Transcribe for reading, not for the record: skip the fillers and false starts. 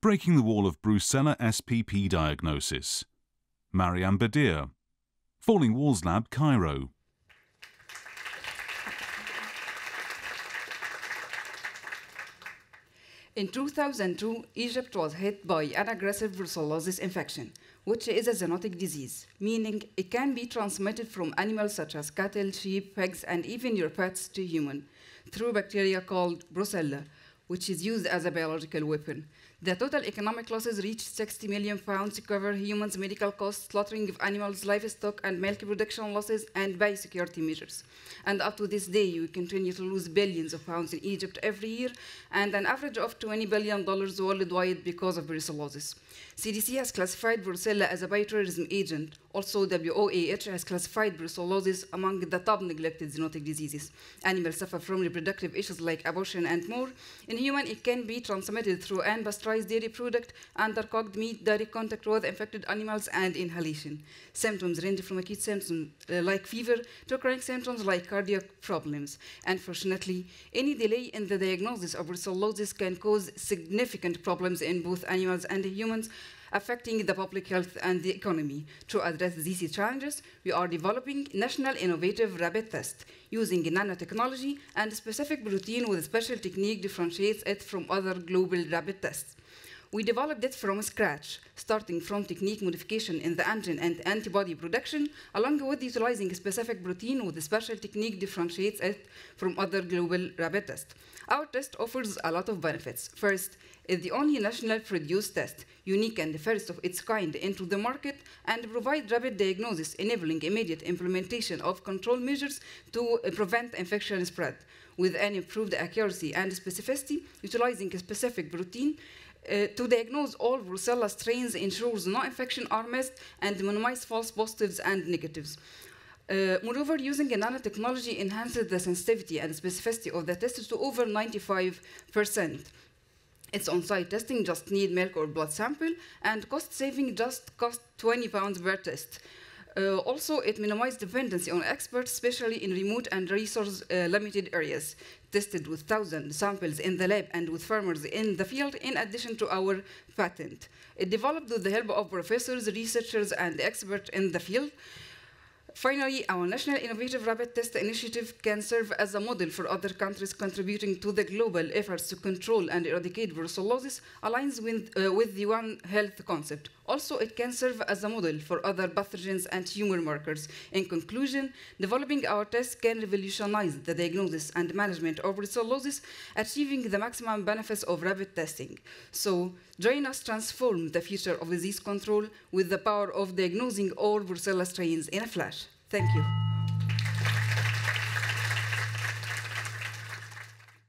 Breaking the Wall of Brucella spp Diagnosis. Mariam Bedir, Falling Walls Lab, Cairo. In 2002, Egypt was hit by an aggressive brucellosis infection, which is a zoonotic disease, meaning it can be transmitted from animals such as cattle, sheep, pigs, and even your pets to humans through bacteria called Brucella, which is used as a biological weapon. The total economic losses reached £60 million to cover humans' medical costs, slaughtering of animals, livestock, and milk production losses, and biosecurity measures. And up to this day, we continue to lose billions of pounds in Egypt every year, and an average of $20 billion worldwide because of brucellosis. CDC has classified Brucella as a bioterrorism agent. Also, WOAH has classified brucellosis among the top neglected zoonotic diseases. Animals suffer from reproductive issues like abortion and more. In humans, it can be transmitted through unpasteurized dairy product, undercooked meat, direct contact with infected animals, and inhalation. Symptoms range from acute symptoms like fever to chronic symptoms like cardiac problems. Unfortunately, any delay in the diagnosis of brucellosis can cause significant problems in both animals and humans, affecting the public health and the economy. To address these challenges, we are developing national innovative rapid test using nanotechnology, and a specific routine with a special technique differentiates it from other global rapid tests. We developed it from scratch, starting from technique modification in the engine and antibody production, along with utilizing a specific protein with a special technique differentiates it from other global rapid tests. Our test offers a lot of benefits. First, it's the only national produced test, unique and the first of its kind into the market, and provides rapid diagnosis, enabling immediate implementation of control measures to prevent infection spread. With an improved accuracy and specificity, utilizing a specific protein, to diagnose all Brucella strains ensures no infection are missed and minimize false positives and negatives. Moreover, using nanotechnology enhances the sensitivity and specificity of the test to over 95%. Its on-site testing just need milk or blood sample, and cost saving just cost £20 per test. Also, it minimizes dependency on experts, especially in remote and resource-limited areas. Tested with 1,000 samples in the lab and with farmers in the field, in addition to our patent. It developed with the help of professors, researchers, and experts in the field. Finally, our National Innovative Rapid Test Initiative can serve as a model for other countries, contributing to the global efforts to control and eradicate brucellosis, aligns with the One Health concept. Also, it can serve as a model for other pathogens and tumor markers. In conclusion, developing our test can revolutionize the diagnosis and management of brucellosis, achieving the maximum benefits of rapid testing. So, join us transform the future of disease control with the power of diagnosing all Brucella strains in a flash. Thank you.